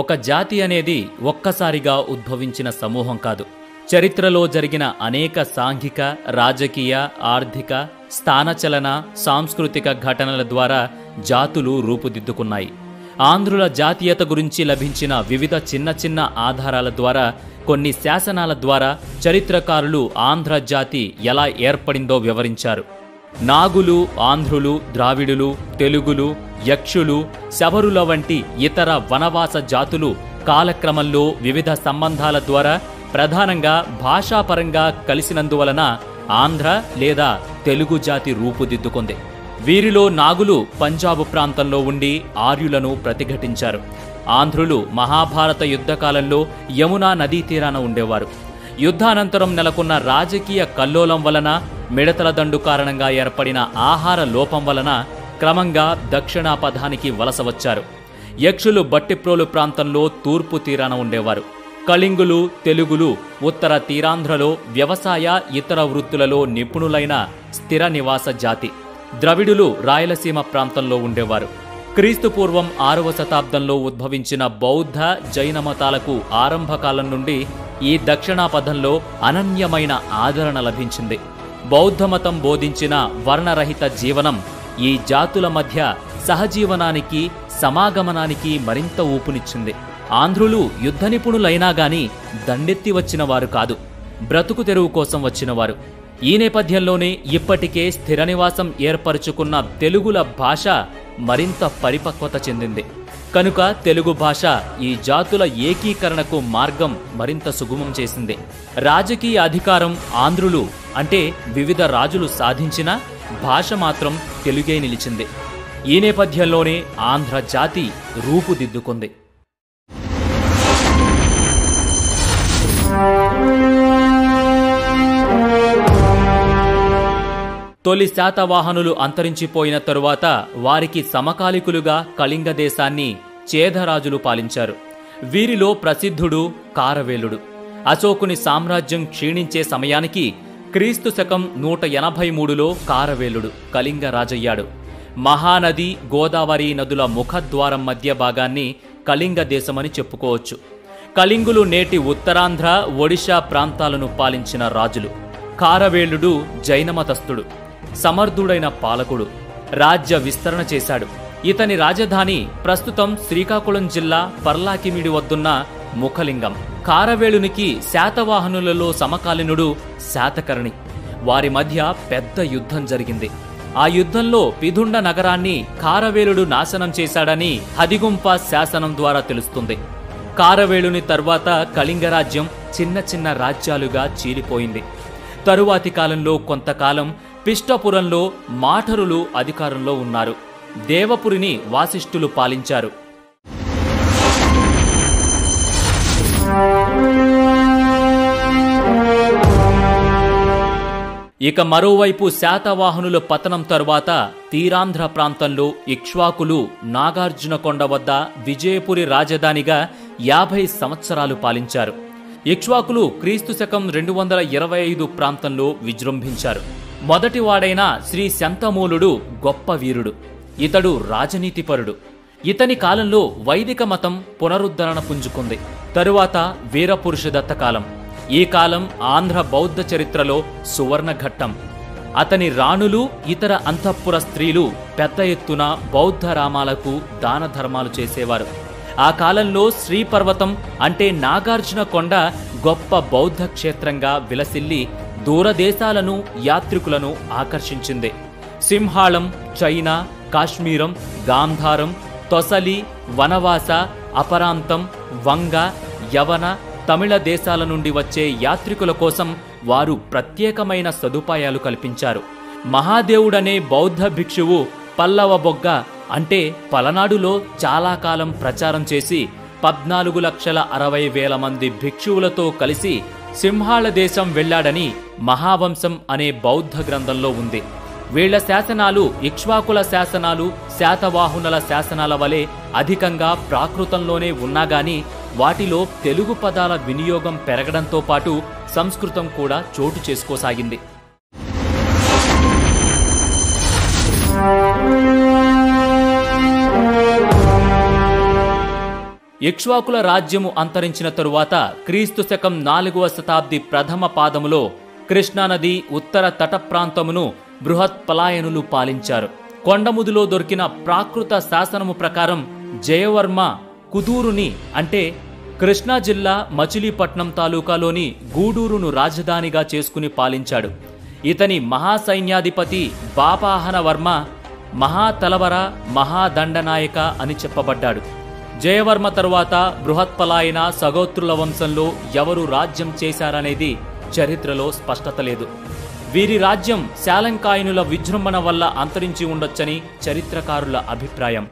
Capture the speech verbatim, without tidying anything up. ఒక జాతి అనేది ఒక్కసారిగా ఉద్భవించిన సమూహం కాదు. చరిత్రలో జరిగిన అనేక సాంఘిక, రాజకీయ, ఆర్థిక, స్థానచలన, సాంస్కృతిక ఘటనల ద్వారా జాతులు రూపుదిద్దుకున్నాయి. ఆంధ్రుల జాతీయత గురించి లభించిన వివిధ చిన్న చిన్న ఆధారాల ద్వారా, కొన్ని శాసనాల ద్వారా చరిత్రకారులు ఆంధ్ర జాతి ఎలా ఏర్పడిందో వివరించారు. నాగులు, ఆంధ్రులు, ద్రావిడులు, తెలుగులు, యక్షులు, శబరుల వంటి ఇతర వనవాస జాతులు కాలక్రమంలో వివిధ సంబంధాల ద్వారా ప్రధానంగా భాషాపరంగా కలిసినందువలన ఆంధ్ర లేదా తెలుగు జాతి రూపుదిద్దుకుంది. వీరిలో నాగులు పంజాబ్ ప్రాంతంలో ఉండి ఆర్యులను ప్రతిఘటించారు. ఆంధ్రులు మహాభారత యుద్ధకాలంలో యమునా నదీ తీరాన ఉండేవారు. యుద్ధానంతరం నెలకొన్న రాజకీయ కల్లోలం వలన, మిడతల దండు కారణంగా ఏర్పడిన ఆహార లోపం వలన క్రమంగా దక్షిణాపథానికి వలస వచ్చారు. యక్షులు బట్టిప్రోలు ప్రాంతంలో తూర్పు తీరాన ఉండేవారు. కళింగులు, తెలుగులు ఉత్తర తీరాంధ్రలో వ్యవసాయ, ఇతర వృత్తులలో నిపుణులైన స్థిర నివాస జాతి. ద్రవిడులు రాయలసీమ ప్రాంతంలో ఉండేవారు. క్రీస్తుపూర్వం ఆరవ శతాబ్దంలో ఉద్భవించిన బౌద్ధ, జైన మతాలకు ఆరంభకాలం నుండి ఈ దక్షిణాపథంలో అనన్యమైన ఆదరణ లభించింది. బౌద్ధమతం బోధించిన వర్ణరహిత జీవనం ఈ జాతుల మధ్య సహజీవనానికి, సమాగమనానికి మరింత ఊపునిచ్చింది. ఆంధ్రులు యుద్ధ నిపుణులైనా గాని దండెత్తి వచ్చిన వారు కాదు, బ్రతుకు తెరువు కోసం వచ్చినవారు. ఈ నేపథ్యంలోనే ఇప్పటికే స్థిర నివాసం ఏర్పరుచుకున్న తెలుగుల భాష మరింత పరిపక్వత చెందింది. కనుక తెలుగు భాష ఈ జాతుల ఏకీకరణకు మార్గం మరింత సుగమం చేసింది. రాజకీయ అధికారం ఆంధ్రులు అంటే వివిధ రాజులు సాధించిన భాష మాత్రం తెలుగే నిలిచింది. ఈ నేపథ్యంలోనే ఆంధ్ర జాతి రూపుదిద్దుకుంది. తొలి శాతవాహనులు అంతరించిపోయిన తరువాత వారికి సమకాలికులుగా కళింగ దేశాన్ని చేదరాజులు పాలించారు. వీరిలో ప్రసిద్ధుడు కారవేలుడు. అశోకుని సామ్రాజ్యం క్షీణించే సమయానికి క్రీస్తు శకం నూట ఎనభై మూడులో కారవేలుడు కళింగ రాజయ్యాడు. మహానది, గోదావరి నదుల ముఖద్వారం మధ్య భాగాన్ని కళింగ దేశమని చెప్పుకోవచ్చు. కళింగులు నేటి ఉత్తరాంధ్ర, ఒడిశా ప్రాంతాలను పాలించిన రాజులు. కారవేలుడు జైనమతస్థుడు, సమర్థుడైన పాలకుడు. రాజ్య విస్తరణ చేశాడు. ఇతని రాజధాని ప్రస్తుతం శ్రీకాకుళం జిల్లా పర్లాకిమిడి వద్దున్న ముఖలింగం. కారవేలునికి శాతవాహనులలో సమకాలీనుడు శాతకర్ణి. వారి మధ్య పెద్ద యుద్ధం జరిగింది. ఆ యుద్ధంలో పిదుండ నగరాన్ని కారవేలుడు నాశనం చేశాడని హదిగుంప శాసనం ద్వారా తెలుస్తుంది. కారవేలుని తర్వాత కళింగరాజ్యం చిన్న చిన్న రాజ్యాలుగా చీలిపోయింది. తరువాతి కాలంలో కొంతకాలం పిష్టపురంలో మాఠరులు అధికారంలో ఉన్నారు. దేవపురిని వాసిష్ఠులు పాలించారు. ఇక మరోవైపు శాతవాహనుల పతనం తరువాత తీరాంధ్ర ప్రాంతంలో ఇక్ష్వాకులు నాగార్జునకొండ వద్ద విజయపురి రాజధానిగా యాభై సంవత్సరాలు పాలించారు. ఇక్ష్వాకులు క్రీస్తు శకం రెండు వందల ఇరవై ఐదు ప్రాంతంలో విజృంభించారు. మొదటివాడైన శ్రీ శంతమూలుడు గొప్ప వీరుడు. ఇతడు రాజనీతిపరుడు. ఇతని కాలంలో వైదిక మతం పునరుద్ధరణ పుంజుకుంది. తరువాత వీరపురుషదత్త కాలం. ఈ కాలం ఆంధ్ర బౌద్ధ చరిత్రలో సువర్ణఘట్టం. అతని రాణులు, ఇతర అంతఃపుర స్త్రీలు పెద్ద ఎత్తున బౌద్ధ రామాలకు దాన ధర్మాలు చేసేవారు. ఆ కాలంలో శ్రీపర్వతం అంటే నాగార్జున కొండ గొప్ప బౌద్ధ క్షేత్రంగా విలసిల్లి దూరదేశాలను, యాత్రికులను ఆకర్షించింది. సింహాళం, చైనా, కాశ్మీరం, గాంధారం, తొసలి, వనవాస, అపరాంతం, వంగ, యవన, తమిళ దేశాల నుండి వచ్చే యాత్రికుల కోసం వారు ప్రత్యేకమైన సదుపాయాలు కల్పించారు. మహాదేవుడనే బౌద్ధ భిక్షువు పల్లవ బొగ్గ అంటే పలనాడులో చాలా కాలం ప్రచారం చేసి పద్నాలుగు లక్షల అరవై వేల మంది భిక్షువులతో కలిసి సింహాళ దేశం వెళ్లాడని మహావంశం అనే బౌద్ధ గ్రంథంలో ఉంది. వీళ్ల శాసనాలు ఇక్ష్వాకుల శాసనాలు, శాతవాహనుల శాసనాల వలె అధికంగా ప్రాకృతంలోనే ఉన్నాగాని వాటిలో తెలుగు పదాల వినియోగం పెరగడంతో పాటు సంస్కృతం కూడా చోటు చేసుకోసాగింది. ఇక్ష్వాకుల రాజ్యము అంతరించిన తరువాత క్రీస్తు శకం నాలుగవ శతాబ్ది ప్రథమ పాదములో కృష్ణానది ఉత్తర తట ప్రాంతమును బృహత్ పలాయనులు పాలించారు. కొండముదిలో దొరికిన ప్రాకృత శాసనము ప్రకారం జయవర్మ కుదూరుని అంటే కృష్ణా జిల్లా మచిలీపట్నం తాలూకాలోని గూడూరును రాజధానిగా చేసుకుని పాలించాడు. ఇతని మహాసైన్యాధిపతి బాపాహన వర్మ మహాతలవర మహాదండనాయక అని చెప్పబడ్డాడు. జయవర్మ తరువాత బృహత్పలాయన సగోత్రుల వంశంలో ఎవరు రాజ్యం చేశారనేది చరిత్రలో స్పష్టత లేదు. వీరి రాజ్యం శాలంకాయనుల విజృంభణ వల్ల అంతరించి ఉండొచ్చని చరిత్రకారుల అభిప్రాయం.